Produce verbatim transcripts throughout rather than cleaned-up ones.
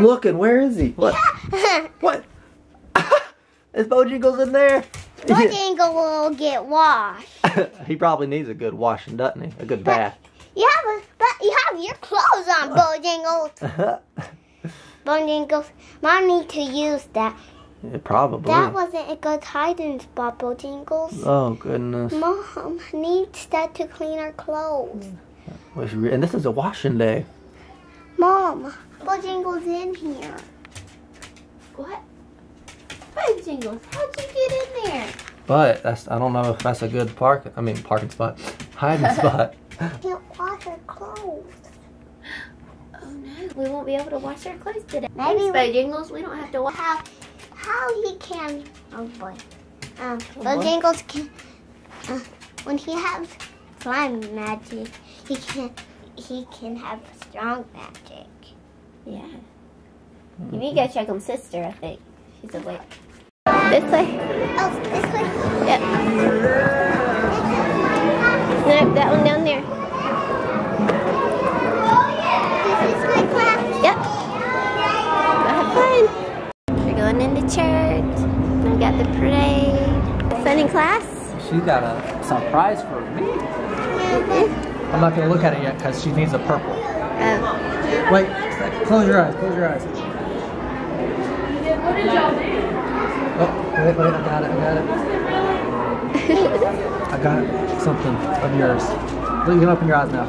I'm looking. Where is he? What? What? Is Bo Jingles in there? Bo Jingles will get washed. He probably needs a good washing, doesn't he? A good but bath. You have, a, but you have your clothes on, Bo Jingles. Bo Jingles, Mom needs to use that. Yeah, probably. That wasn't a good hiding spot, Bo Jingles. Oh, goodness. Mom needs that to clean our clothes. And this is a washing day. Mom, Bo Jingles in here. What? Bo Jingles, how'd you get in there? But that's, I don't know if that's a good park, I mean parking spot, hiding spot. Can't wash our clothes. Oh no, we won't be able to wash our clothes today. Maybe Bo Jingles, we don't have to wash. How, how he can, oh boy. Um, oh Bo boy. Jingles can, uh, when he has slime magic, he can, he can have strong magic. Yeah. Mm-hmm. You need to go check on sister, I think. She's awake. This way? Oh, this way? Yep. No, that one down there. This is my class. Yep. Go have fun. We're going into church. We got the parade. Fun in class? She got a surprise for me. Mm-hmm. I'm not going to look at it yet because she needs a purple. Oh. Wait, close your eyes, close your eyes. What did y'all do? Oh, wait, wait, I got it, I got it. I got something of yours. You can open your eyes now.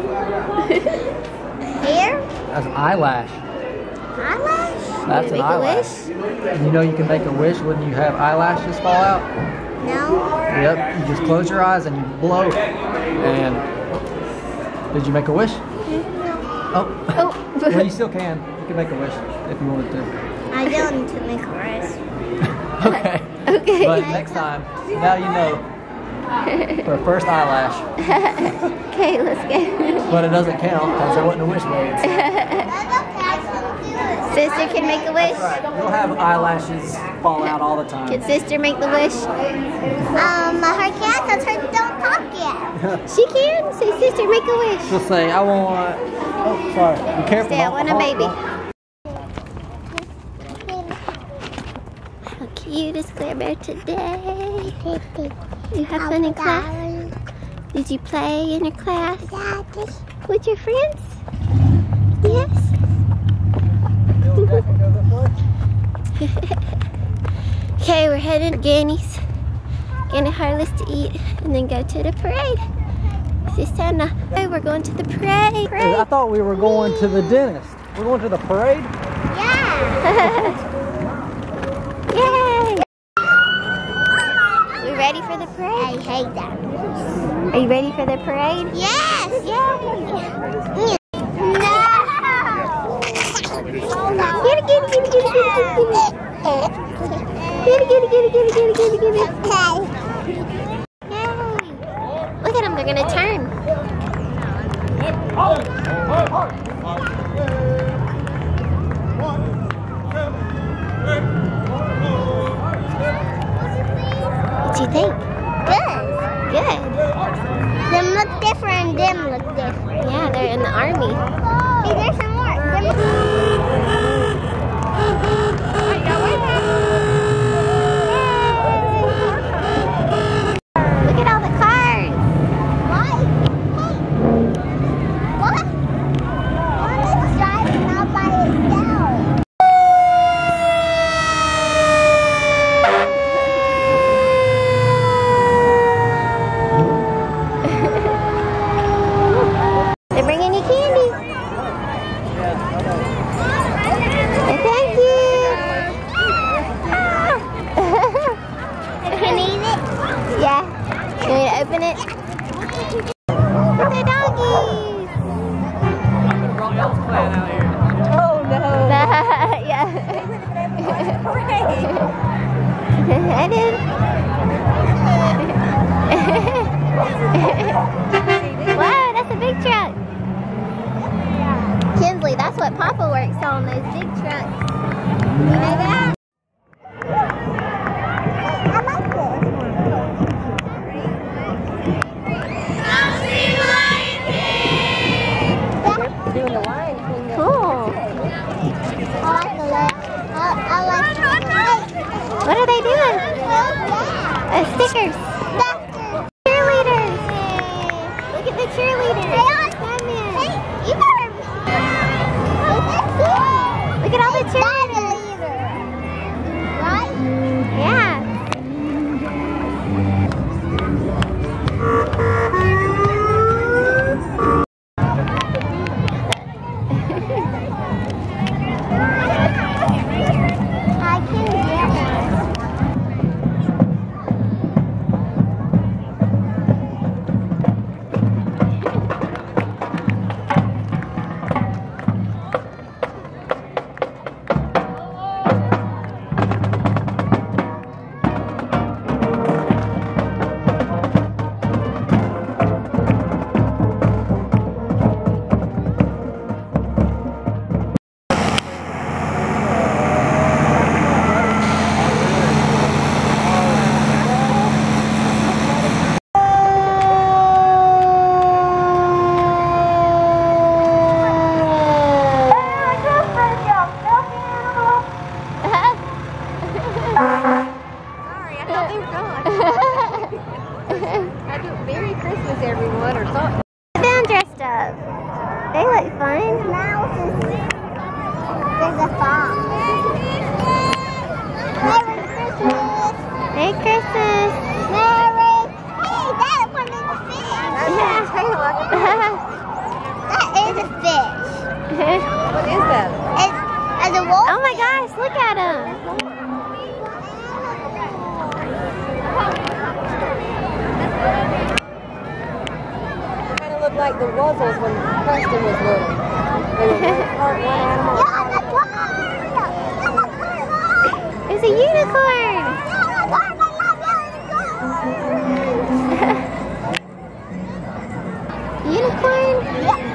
Hair? That's an eyelash. Eyelash? That's an eyelash. And you know you can make a wish when you have eyelashes fall out? No. Yep, you just close your eyes and you blow. And did you make a wish? No. Oh. Oh. Well, you still can. You can make a wish if you wanted to. I don't need to make a rice. Okay. Okay. But next time, now you know. For first eyelash. Okay, let's go. But it doesn't count because there wasn't a wish made. Sister can make a wish. That's right. You'll have eyelashes fall out all the time. Can sister make the wish? Um, her cat that's her don't talk yet. She can say, sister, make a wish. She'll say, I want. Oh, sorry. Be careful. Say, I want a baby. You just Claire Bear today. You have fun in class? Did you play in your class? With your friends? Yes. Okay, we're heading to Ganny's. Ganny Harless to eat and then go to the parade. This is time now. We're going to the parade. parade. I thought we were going to the dentist. We're going to the parade? Yeah. Are you ready for the parade? Yes! Yay! No! Get it, get it, get it, get it, get it, get it, get it, get it, get it, get it, get it. Okay. Yay! Look at them, they're gonna turn. What do you think? Good. Good. Them look different and them look different. Yeah, they're in the army. Hey, there's some more. Look at all the cars. Why? Hey. What? One is driving all by itself. Wow, that's a big truck. Kinsley, that's what Papa works on, those big trucks. You know that? I like this. Doing the line. Cool. I like the Yes, stickers. That's cheerleaders. Yay. Look at the cheerleaders. They all come in. Hey, you better be. Look, look at all the cheerleaders. Right? Yeah. I can get that. Like the Wuzzles when Preston was little. They were part one animal. Yeah, it's a unicorn! Unicorn? Yeah.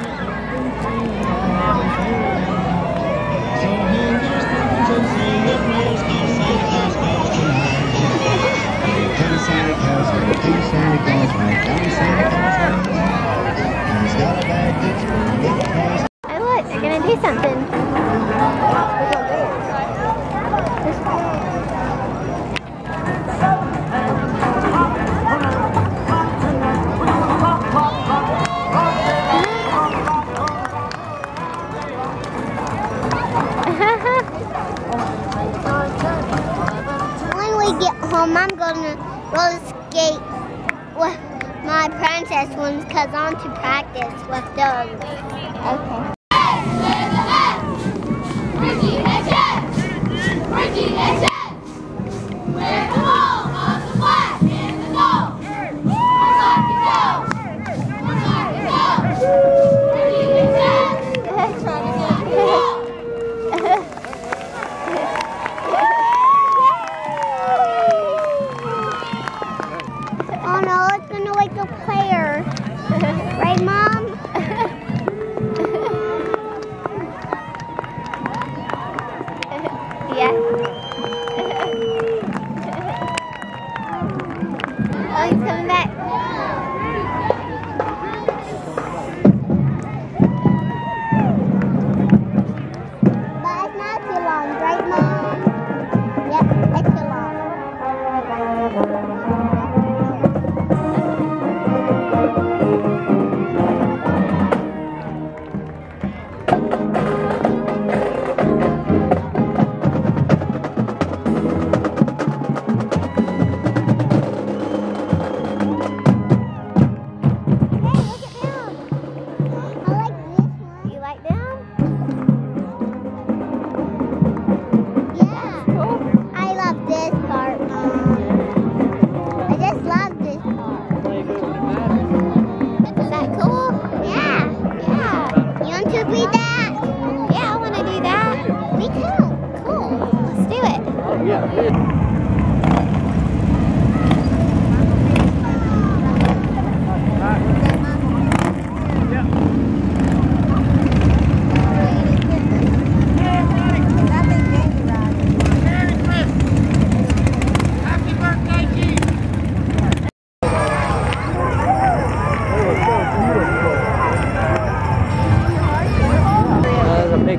Oh look, they're gonna do something. When we get home, I'm gonna roller skate with my princess ones, cause I'm to practice with those. Okay. Ricky Hedges! Ricky Hedges! Where the ball on the black and the dog? What's up the dog? What's up the dog? Ricky Hedges! What's up the dog? Oh no, it's gonna wake up Claire. Right, Mom? Yeah. Oh, he's coming back. But it's not too long, right, Mom? Yep, it's too long.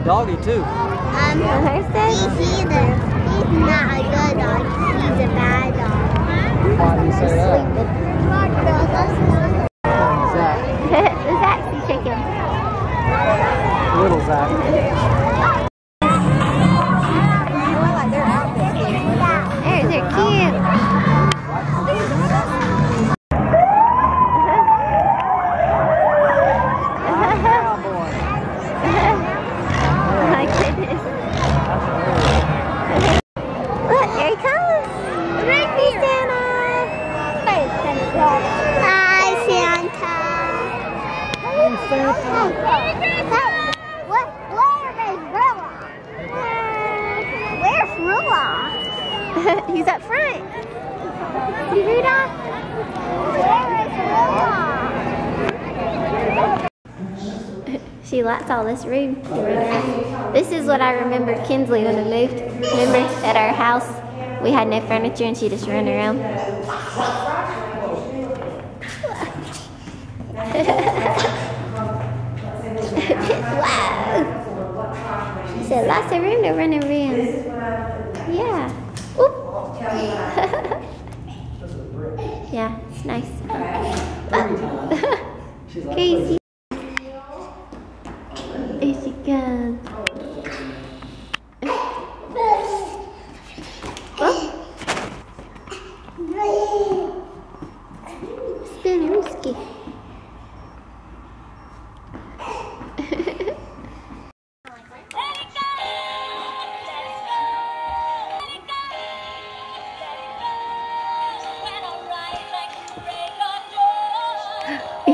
Doggy too. Um, he, he, he's not a good dog. Here he comes. Happy Santa. Hey, Santa Claus. Hi, Santa. Hey, Santa. Hey, what? Where's Rilla? Where's Rilla? He's up front. You hear that? Where is Rilla? She likes all this room. This is what I remember Kinsley when we moved. Remember at our house? We had no furniture and she just ran around. Wow! She said lots of room to run around. Yeah. Oop. Yeah, it's nice. Oh. Oh. Crazy. There she goes.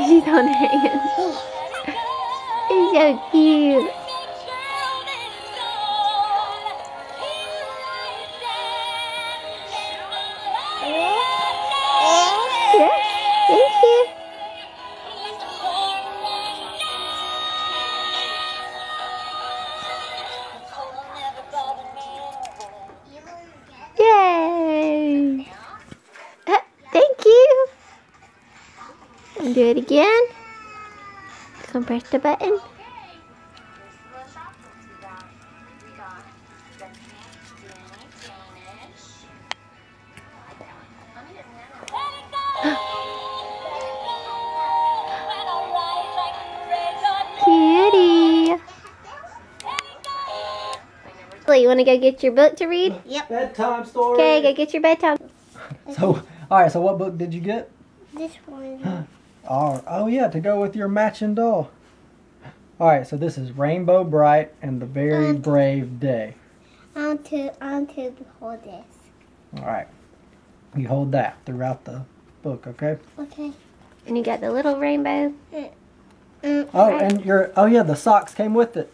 She's on her hands. She's so cute. Yeah, thank you. Yay! Uh, thank you. Do it again. Come press the button. Cutie. You want to go get your book to read? Yep. Bedtime story. Okay, go get your bedtime. So, all right. So, what book did you get? This one. Oh, oh yeah, to go with your matching doll. Alright, so this is Rainbow Bright and the Very um, Brave Day. On to, on to hold this. Alright, you hold that throughout the book, okay? Okay. And you got the little rainbow. Mm. Mm. Oh, right. And your, oh yeah, the socks came with it.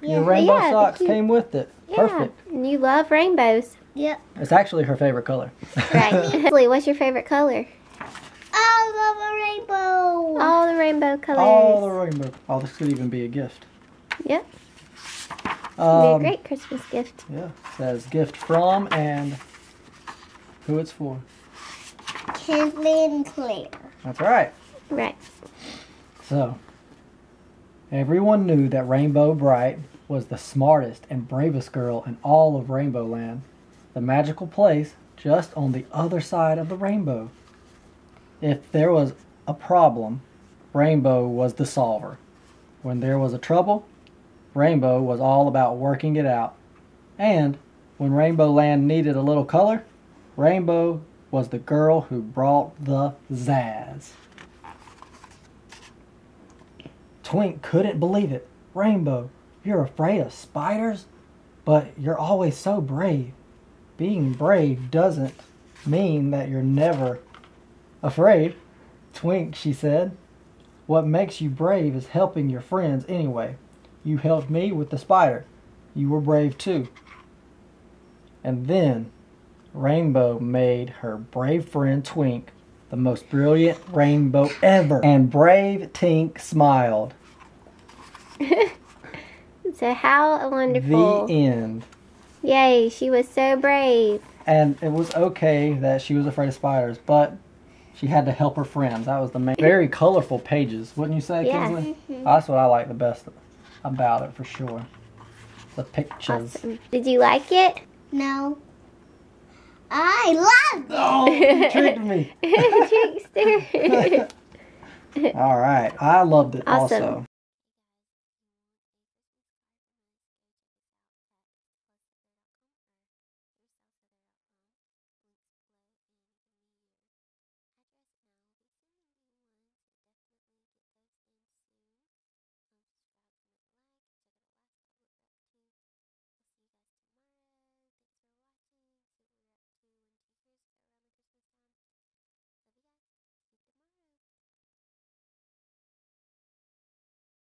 Yeah. Your rainbow yeah, socks came with it. Yeah. Perfect. And you love rainbows. Yep. It's actually her favorite color. Right. What's your favorite color? I love a rainbow. All the rainbow colors. All the rainbow. Oh, this could even be a gift. Yep. Um, be a great Christmas gift. Yeah. It says gift from and who it's for. Kinsley and Claire. That's right. Right. So, everyone knew that Rainbow Bright was the smartest and bravest girl in all of Rainbow Land, the magical place just on the other side of the rainbow. If there was a problem, Rainbow was the solver. When there was a trouble, Rainbow was all about working it out. And when Rainbow Land needed a little color, Rainbow was the girl who brought the zazz. Twink couldn't believe it. Rainbow, you're afraid of spiders? But you're always so brave. Being brave doesn't mean that you're never afraid, Twink, she said. What makes you brave is helping your friends anyway. You helped me with the spider. You were brave too. And then Rainbow made her brave friend Twink the most brilliant rainbow ever. And brave Tink smiled. So how wonderful. The end. Yay, she was so brave. And it was okay that she was afraid of spiders, but she had to help her friends. That was the main. Very colorful pages, wouldn't you say, yeah. Kinsley? Mm-hmm. That's what I like the best about it, for sure. The pictures. Awesome. Did you like it? No. I loved it! Oh, you tricked me. Trickster. All right. I loved it awesome. also.